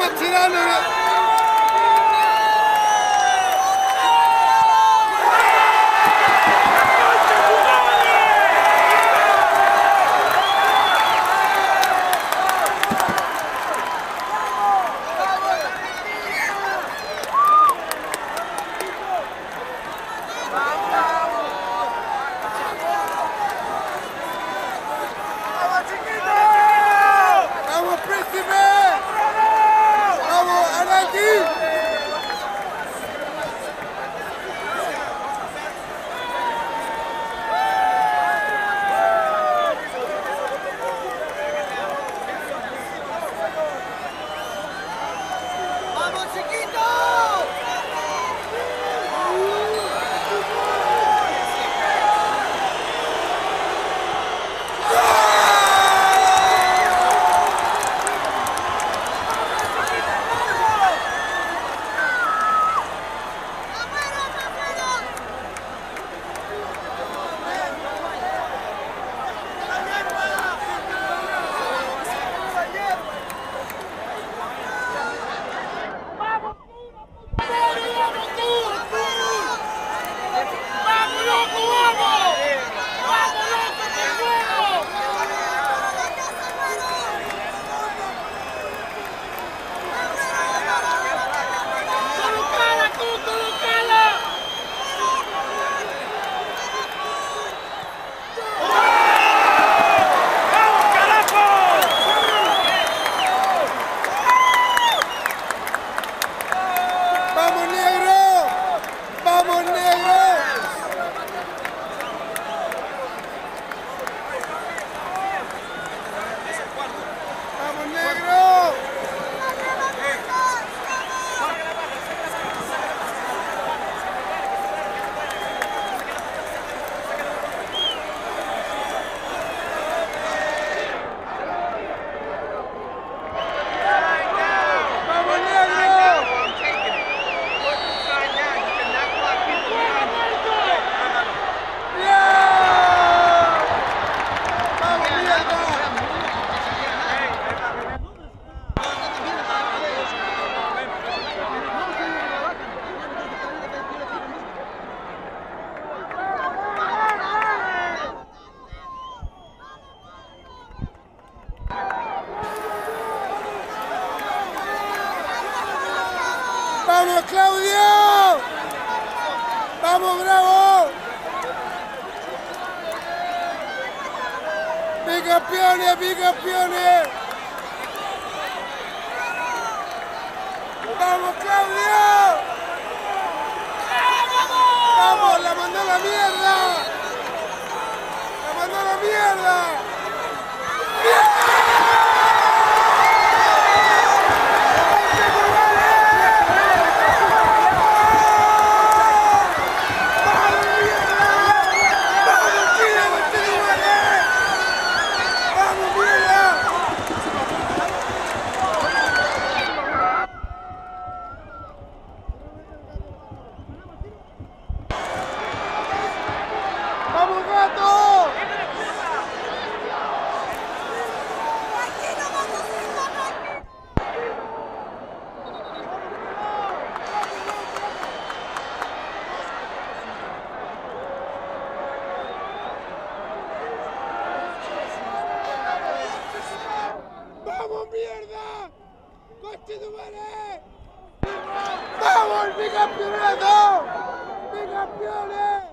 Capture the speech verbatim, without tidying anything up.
mattina ¡Vamos, Claudio! ¡Vamos, Bravo! ¡Bicampeones, bicampeones! ¡Vamos, Claudio! ¡Vamos, la mandó a la mierda! ¡La mandó a la mierda! ¡Mierda! ¡Vamos, mi campeonato! ¡Mi campeones!